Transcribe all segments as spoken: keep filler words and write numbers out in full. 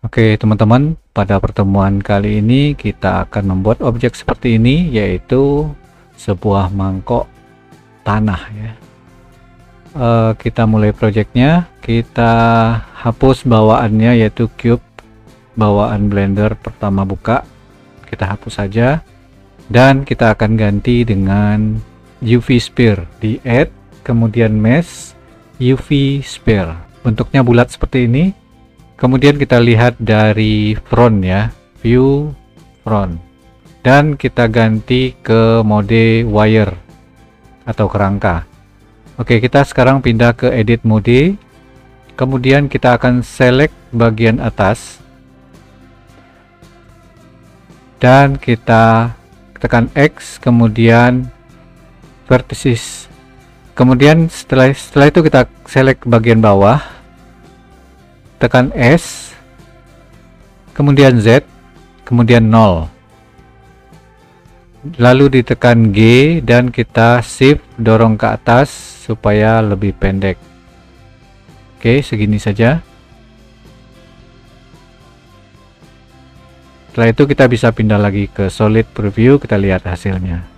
Oke teman-teman, pada pertemuan kali ini kita akan membuat objek seperti ini, yaitu sebuah mangkok tanah ya. E, kita mulai projectnya, kita hapus bawaannya yaitu cube bawaan Blender pertama buka, kita hapus saja, dan kita akan ganti dengan U V sphere di add, kemudian mesh U V sphere, bentuknya bulat seperti ini. Kemudian kita lihat dari front ya, view front, dan kita ganti ke mode wire atau kerangka. Oke, kita sekarang pindah ke edit mode, kemudian kita akan select bagian atas dan kita tekan X, kemudian vertices, kemudian setelah, setelah itu kita select bagian bawah, tekan S, kemudian Z, kemudian nol, lalu ditekan G dan kita shift dorong ke atas supaya lebih pendek. Oke, segini saja. Setelah itu kita bisa pindah lagi ke solid preview, kita lihat hasilnya.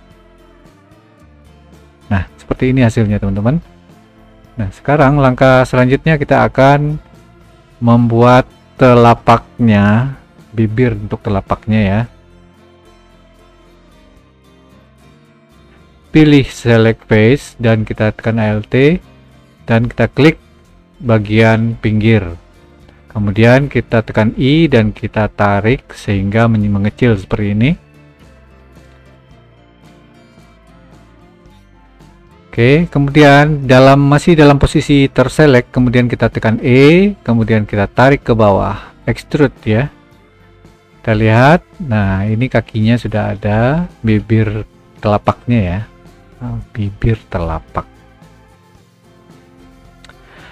Nah, seperti ini hasilnya teman-teman. Nah, sekarang langkah selanjutnya kita akan membuat telapaknya, bibir untuk telapaknya ya. Pilih select face dan kita tekan Alt dan kita klik bagian pinggir. Kemudian kita tekan I dan kita tarik sehingga mengecil seperti ini. Oke, kemudian dalam masih dalam posisi terselect, kemudian kita tekan E, kemudian kita tarik ke bawah, extrude ya. Kita lihat, nah ini kakinya sudah ada, bibir telapaknya ya, oh, bibir telapak.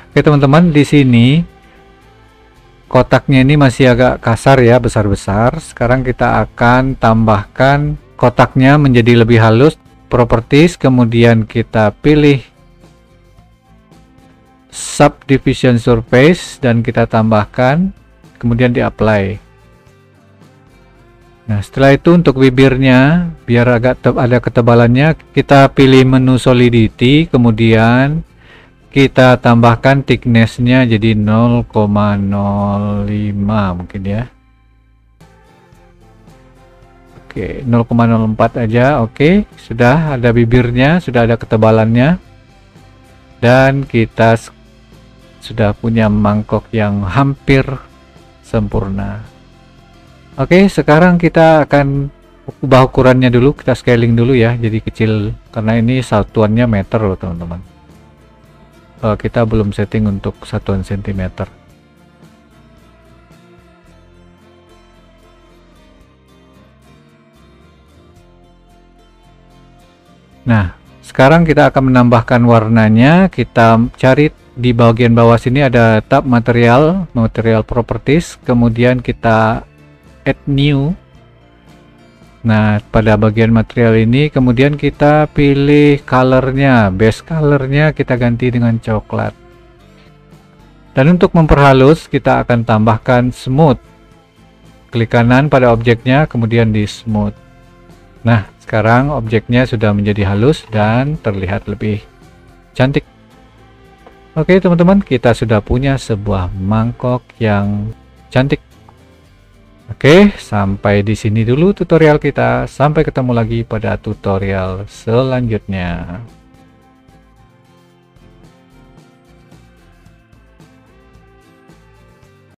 Oke teman-teman, di sini kotaknya ini masih agak kasar ya, besar-besar. Sekarang kita akan tambahkan kotaknya menjadi lebih halus. Properties, kemudian kita pilih subdivision surface dan kita tambahkan, kemudian di apply. Nah setelah itu untuk bibirnya biar agak ada ketebalannya, kita pilih menu solidity, kemudian kita tambahkan thicknessnya jadi nol koma nol lima mungkin ya. Oke, nol koma nol empat aja. Oke, sudah ada bibirnya, sudah ada ketebalannya, dan kita sudah punya mangkok yang hampir sempurna. Oke, sekarang kita akan ubah ukurannya dulu, kita scaling dulu ya, jadi kecil karena ini satuannya meter loh teman-teman. Oh, kita belum setting untuk satuan sentimeter. Nah, sekarang kita akan menambahkan warnanya. Kita cari di bagian bawah sini ada tab material, material properties, kemudian kita add new. Nah, pada bagian material ini kemudian kita pilih colornya, base colornya kita ganti dengan coklat. Dan untuk memperhalus kita akan tambahkan smooth. Klik kanan pada objeknya, kemudian di smooth. Nah, sekarang objeknya sudah menjadi halus dan terlihat lebih cantik. Oke teman-teman, kita sudah punya sebuah mangkok yang cantik. Oke, sampai di sini dulu tutorial kita. Sampai ketemu lagi pada tutorial selanjutnya.